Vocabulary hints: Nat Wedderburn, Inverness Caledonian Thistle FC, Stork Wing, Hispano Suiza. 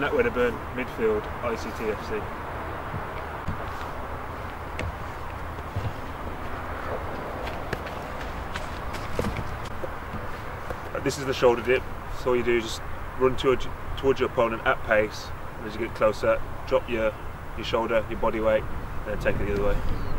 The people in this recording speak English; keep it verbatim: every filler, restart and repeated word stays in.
Nat Wedderburn, midfield, I C T F C. This is the shoulder dip, so all you do is just run towards, towards your opponent at pace, and as you get closer, drop your, your shoulder, your body weight, and then take it the other way.